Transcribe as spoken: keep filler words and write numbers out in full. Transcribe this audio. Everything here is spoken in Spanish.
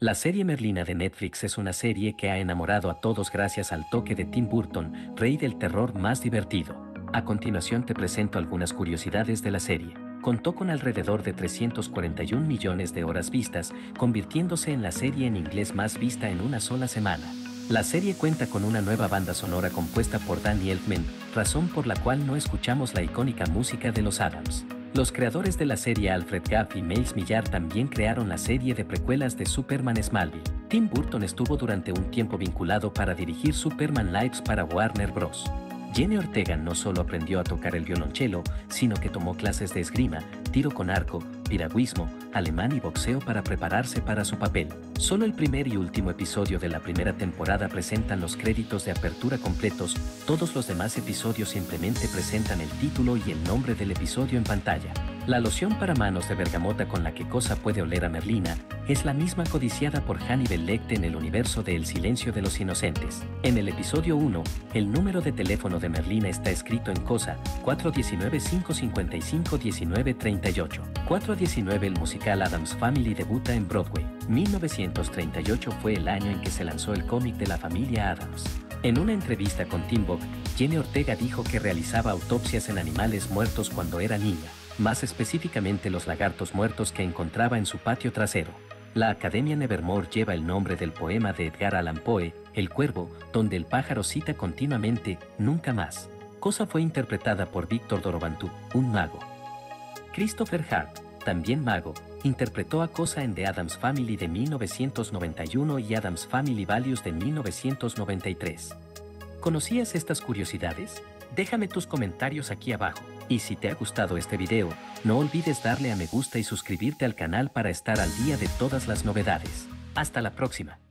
La serie Merlina de Netflix es una serie que ha enamorado a todos gracias al toque de Tim Burton, rey del terror más divertido. A continuación te presento algunas curiosidades de la serie. Contó con alrededor de trescientos cuarenta y un millones de horas vistas, convirtiéndose en la serie en inglés más vista en una sola semana. La serie cuenta con una nueva banda sonora compuesta por Danny Elfman, razón por la cual no escuchamos la icónica música de los Addams. Los creadores de la serie Alfred Gaff y Miles Millar también crearon la serie de precuelas de Superman Smallville. Tim Burton estuvo durante un tiempo vinculado para dirigir Superman Lives para Warner Bros. Jenny Ortega no solo aprendió a tocar el violonchelo, sino que tomó clases de esgrima, tiro con arco, piragüismo, alemán y boxeo para prepararse para su papel. Solo el primer y último episodio de la primera temporada presentan los créditos de apertura completos, todos los demás episodios simplemente presentan el título y el nombre del episodio en pantalla. La loción para manos de bergamota con la que Cosa puede oler a Merlina es la misma codiciada por Hannibal Lecter en el universo de El Silencio de los Inocentes. En el episodio uno, el número de teléfono de Merlina está escrito en Cosa, cuatro uno nueve, cinco cinco cinco, uno nueve tres ocho. cuatro diecinueve El musical Addams Family debuta en Broadway. mil novecientos treinta y ocho fue el año en que se lanzó el cómic de la familia Addams. En una entrevista con Tim Burton, Jenny Ortega dijo que realizaba autopsias en animales muertos cuando era niña, más específicamente los lagartos muertos que encontraba en su patio trasero. La Academia Nevermore lleva el nombre del poema de Edgar Allan Poe, El Cuervo, donde el pájaro cita continuamente, nunca más. Cosa fue interpretada por Victor Dorobantú, un mago. Christopher Hart, también mago, interpretó a Cosa en The Addams Family de mil novecientos noventa y uno y Addams Family Values de mil novecientos noventa y tres. ¿Conocías estas curiosidades? Déjame tus comentarios aquí abajo. Y si te ha gustado este video, no olvides darle a me gusta y suscribirte al canal para estar al día de todas las novedades. Hasta la próxima.